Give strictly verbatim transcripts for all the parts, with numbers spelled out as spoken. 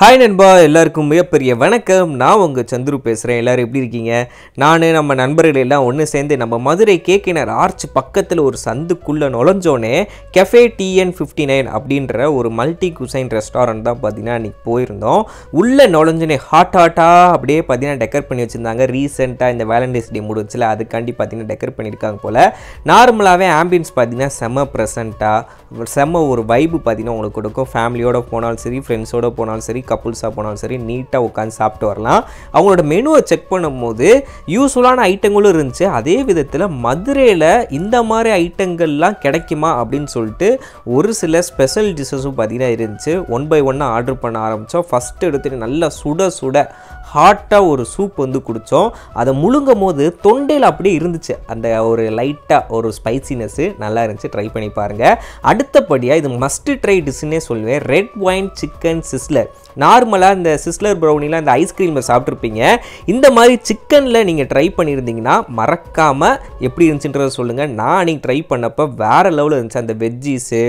Hi நண்பா எல்லாருக்கும் மிகப்பெரிய வணக்கம். நான் உங்க சந்துரு பேசுறேன். எல்லாரும் எப்படி இருக்கீங்க? நான் நம்ம நண்பர்கள் எல்லாம் ஒன்னு சேர்ந்து நம்ம மதுரை கேக்கினர் ஆர்ச் பக்கத்துல ஒரு சந்துக்குள்ள நுழைஞ்சோனே Cafe T N fifty-nine அப்படிங்கற ஒரு மல்டி குசைன் ரெஸ்டாரன்ட் தான் பாத்தீனா இன்னைக்கு போயிருந்தோம். உள்ள நுழைஞ்சனே ஹாட் ஹாட்டா அப்படியே பாத்தீனா டெக்கர் பண்ணி வச்சிருந்தாங்க. ரீசன்ட்டா இந்த வேலண்டைன்ஸ் டே முடிஞ்சல அதுக்காண்டி பாத்தீனா டெக்கர் பண்ணிருக்காங்க போல. நார்மலாவே ஆம்பியன்ஸ் பாத்தீனா செம பிரசன்ட்டா செம ஒரு வைப் பாத்தீனா உங்களுக்கு கொடுக்கும். ஃபேமிலியோட போனாலும் சரி ஃப்ரெண்ட்ஸோட போனாலும் சரி couples போனாலும் சரி நீட்டா உட்கார்ந்து சாப்பிட்டு வரலாம். அவங்களோட மெனுவை செக் பண்ணும்போது யூசுவலான ஐட்டங்களும் இருந்துச்சு. அதே விதத்தில் மதுரையில் இந்த மாதிரி ஐட்டங்கள்லாம் கிடைக்குமா அப்படின்னு சொல்லிட்டு ஒரு சில ஸ்பெஷல் டிஷ்ஷஸும் பார்த்தீங்கன்னா இருந்துச்சு. ஒன் பை ஒன்னாக ஆர்டர் பண்ண ஆரம்பித்தோம். ஃபஸ்ட்டு எடுத்துகிட்டு நல்லா சுட சுட ஹாட்டாக ஒரு சூப் வந்து குடித்தோம். அதை முழுங்கும் போது தொண்டையில் அப்படியே இருந்துச்சு அந்த ஒரு லைட்டாக ஒரு ஸ்பைசினஸ்ஸு நல்லா இருந்துச்சு. ட்ரை பண்ணி பாருங்கள். அடுத்தபடியாக இது மஸ்ட்டு ட்ரை டிஷ்ஷுன்னே சொல்லுவேன். Red wine chicken sizzler. நார்மலாக இந்த சிஸ்லர் ப்ரௌனிலாம் இந்த ஐஸ்கிரீமில் சாப்பிட்ருப்பீங்க. இந்த மாதிரி சிக்கனில் நீங்கள் ட்ரை பண்ணியிருந்தீங்கன்னா மறக்காமல் எப்படி இருந்துச்சுன்றதை சொல்லுங்கள். நான் அன்றைக்கி ட்ரை பண்ணப்போ வேறு லெவலில் இருந்துச்சு. அந்த வெஜ்ஜீஸு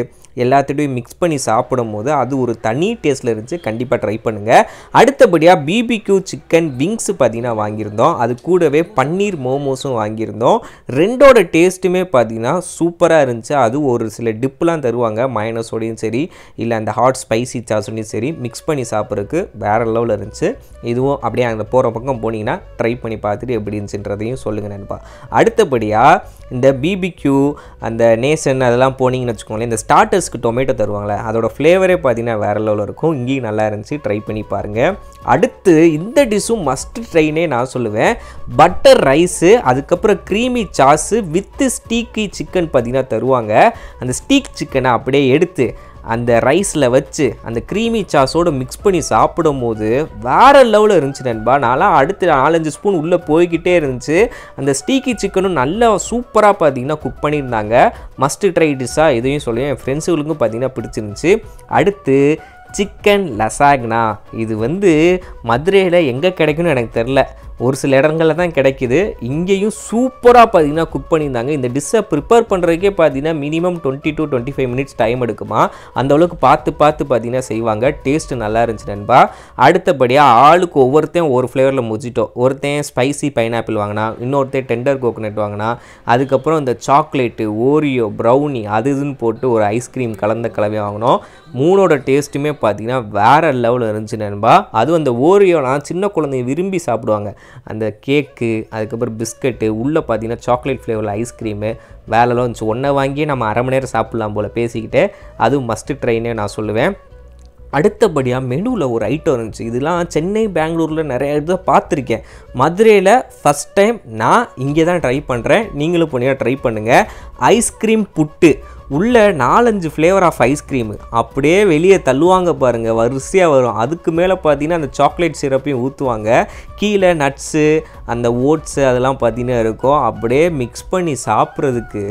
எல்லாத்தையும் மிக்ஸ் பண்ணி சாப்பிடும் போது அது ஒரு தனி டேஸ்ட்டில் இருந்துச்சு. கண்டிப்பாக ட்ரை பண்ணுங்கள். அடுத்தபடியாக பிபிக்யூ சிக்கன் விங்ஸு பார்த்திங்கன்னா வாங்கியிருந்தோம். அது கூடவே பன்னீர் மோமோஸும் வாங்கியிருந்தோம். ரெண்டோட டேஸ்ட்டுமே பார்த்திங்கன்னா சூப்பராக இருந்துச்சு. அது ஒரு சில டிப்புலாம் தருவாங்க மயனஸோடையும் சரி இல்லை அந்த ஹாட் ஸ்பைசி சாஸோடையும் சரி மிக்ஸ் பண்ணி சாப்பிட்றதுக்கு வேறு லெவலில் இருந்துச்சு. இதுவும் அப்படியே அங்கே போகிற பக்கம் போனீங்கன்னா ட்ரை பண்ணி பார்த்துட்டு எப்படி இருந்துச்சுன்றதையும் சொல்லுங்கள் நண்பா. அடுத்தபடியாக இந்த பிபிக்யூ அந்த நேசன் அதெல்லாம் போனீங்கன்னு வச்சுக்கோங்களேன் இந்த ஸ்டார்டர்ஸ் டொமேட்டோ தருவாங்களே அதோட ஃப்ளேவரே பார்த்தீங்கன்னா வேறு லெவலில் இருக்கும். இங்கேயும் நல்லா இருந்துச்சு. ட்ரை பண்ணி பாருங்கள். அடுத்து இந்த டிஷ்ஷும் மஸ்ட் ட்ரைனே நான் சொல்லுவேன். பட்டர் ரைஸு அதுக்கப்புறம் creamy sauce with sticky chicken பார்த்தீங்கன்னா தருவாங்க. அந்த ஸ்டீக் சிக்கனை அப்படியே எடுத்து அந்த ரைஸில் வச்சு அந்த க்ரீமி சாஸோடு மிக்ஸ் பண்ணி சாப்பிடும் போது வேறு லெவலில் இருந்துச்சு நண்பா. நான்லாம் அடுத்து நாலஞ்சு ஸ்பூன் உள்ளே போய்கிட்டே இருந்துச்சு. அந்த ஸ்டீக்கி சிக்கனும் நல்லா சூப்பராக பார்த்தீங்கன்னா குக் பண்ணியிருந்தாங்க. மஸ்ட் ட்ரை டிஷ்ஷாக இதையும் சொல்லுவேன். என் ஃப்ரெண்ட்ஸுகளுக்கும் பார்த்தீங்கன்னா பிடிச்சிருந்துச்சு. அடுத்து சிக்கன் லசாக்னா. இது வந்து மதுரையில் எங்கே கிடைக்குன்னு எனக்கு தெரில. ஒரு சில இடங்களில் தான் கிடைக்குது. இங்கேயும் சூப்பராக பார்த்தீங்கன்னா குக் பண்ணியிருந்தாங்க. இந்த டிஷ்ஷை ப்ரிப்பேர் பண்ணுறதுக்கே பார்த்தீங்கன்னா minimum twenty to twenty five minutes time எடுக்குமா. அந்தளவுக்கு பார்த்து பார்த்து பார்த்தீங்கன்னா செய்வாங்க. டேஸ்ட்டு நல்லா இருந்துச்சு நண்பா. அடுத்தபடியாக ஆளுக்கு ஒவ்வொருத்தையும் ஒரு ஃப்ளேவரில் மொஜிட்டோ, ஒருத்தன் ஸ்பைசி பைனாப்பிள் வாங்கினா, இன்னொருத்தன் டெண்டர் கோகோனட் வாங்கினா, அதுக்கப்புறம் இந்த சாக்லேட்டு ஓரியோ ப்ரௌனி அது இதுன்னு போட்டு ஒரு ஐஸ்கிரீம் கலந்த கலவையை வாங்கினோம். மூணோட டேஸ்ட்டுமே பார்த்தீங்கன்னா வேறு லெவலில் இருந்துச்சு நண்பா. அதுவும் அந்த ஓரியோலாம் சின்ன குழந்தைங்க விரும்பி சாப்பிடுவாங்க. அந்த கேக்கு அதுக்கப்புறம் பிஸ்கட்டு உள்ளே பார்த்தீங்கன்னா சாக்லேட் ஃப்ளேவரில் ஐஸ்கிரீமு வேலைலாம் இருந்துச்சு. ஒன்றை வாங்கியே நம்ம அரை மணி நேரம் சாப்பிட்லாம் போல் பேசிக்கிட்டே. அதுவும் மஸ்ட்டு ட்ரைனே நான் சொல்லுவேன். அடுத்தபடியாக மெனுவில் ஒரு ஐட்டம் இருந்துச்சு. இதெல்லாம் சென்னை பெங்களூரில் நிறைய இடத்துல பார்த்துருக்கேன். மதுரையில் ஃபஸ்ட் டைம் நான் இங்கே தான் ட்ரை பண்ணுறேன். நீங்களும் போனீங்கன்னா ட்ரை பண்ணுங்கள். ஐஸ்கிரீம் புட்டு. உள்ளே நாலஞ்சு ஃப்ளேவர் ஆஃப் ஐஸ்கிரீமு அப்படியே வெளியே தள்ளுவாங்க பாருங்கள். வரிசையாக வரும். அதுக்கு மேலே பார்த்தீங்கன்னா அந்த சாக்லேட் சிரப்பையும் ஊற்றுவாங்க. கீழே நட்ஸு அந்த ஓட்ஸு அதெல்லாம் பார்த்தீங்கன்னா இருக்கும். அப்படியே மிக்ஸ் பண்ணி சாப்பிட்றதுக்கு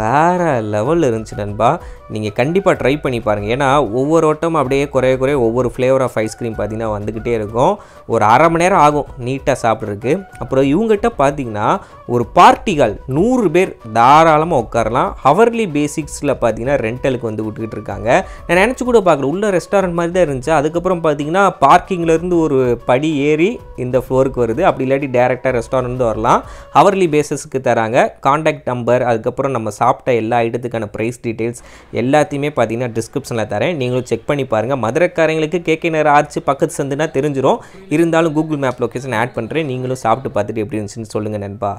வேறு லெவலில் இருந்துச்சு நண்பா. நீங்கள் கண்டிப்பாக ட்ரை பண்ணி பாருங்கள். ஏன்னா ஒவ்வொரு ஓட்டம் அப்படியே குறைய குறைய ஒவ்வொரு ஃப்ளேவர் ஆஃப் ஐஸ்கிரீம் பார்த்தீங்கன்னா வந்துக்கிட்டே இருக்கும். ஒரு அரை மணி நேரம் ஆகும் நீட்டாக சாப்பிட்றதுக்கு. அப்புறம் இவங்ககிட்ட பார்த்தீங்கன்னா ஒரு பார்ட்டிகள் நூறு பேர் தாராளமாக உட்காரலாம். ஹவர்லி பேசிக்ஸில் பார்த்தீங்கன்னா ரெண்டலுக்கு வந்து விட்டுக்கிட்டு இருக்காங்க. நான் நினச்சி கூட பார்க்கல. உள்ள ரெஸ்டாரண்ட் மாதிரி தான் இருந்துச்சு. அதுக்கப்புறம் பார்த்தீங்கன்னா பார்க்கிங்லேருந்து ஒரு படி ஏறி இந்த ஃப்ளோருக்கு வருது. அப்படி இல்லாட்டி டேரெக்டாக ரெஸ்டாரண்ட் வரலாம். ஹவர்லி பேஸஸுக்கு தராங்க. கான்டாக்ட் நம்பர் அதுக்கப்புறம் நம்ம சாப்பிட்ட எல்லா ஐட்டத்துக்கான ப்ரைஸ் டீட்டெயில்ஸ் எல்லாத்தையுமே பார்த்தீங்கன்னா டிஸ்கிரிப்ஷனில் தரேன். நீங்களும் செக் பண்ணி பாருங்கள். மதுரைக்காரங்களுக்கு கேகேஎன் ஆர்ச்சி பக்கத்து சந்துனா தெரிஞ்சிடும். இருந்தாலும் கூகுள் மேப் லொக்கேஷன் ஆட் பண்ணுறேன். நீங்களும் சாப்பிட்டு பார்த்துட்டு எப்படி இருந்துச்சுன்னு சொல்லுங்கள் நண்பா.